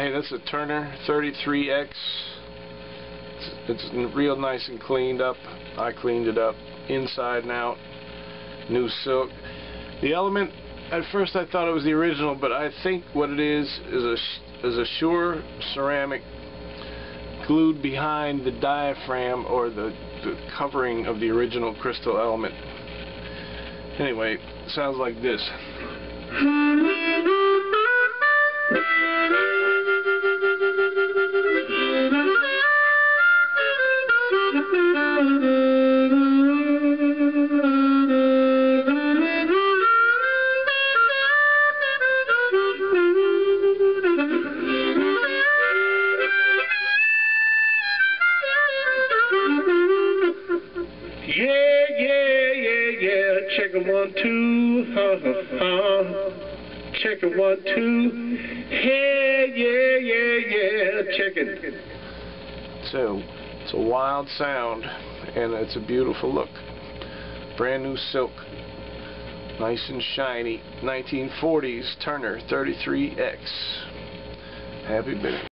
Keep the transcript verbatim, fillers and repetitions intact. Hey, this is a Turner thirty-three X. It's, it's real nice and cleaned up. I cleaned it up inside and out. New silk. The element, at first I thought it was the original, but I think what it is is a, is a Shure ceramic glued behind the diaphragm or the, the covering of the original crystal element. Anyway, sounds like this. Yeah, yeah, yeah, yeah. Check it one, two. Huh, huh, huh. Check it one, two. Hey, yeah, yeah, yeah. Check it. So, it's a wild sound, and it's a beautiful look. Brand new silk. Nice and shiny. nineteen forties Turner thirty-three X. Happy bidding.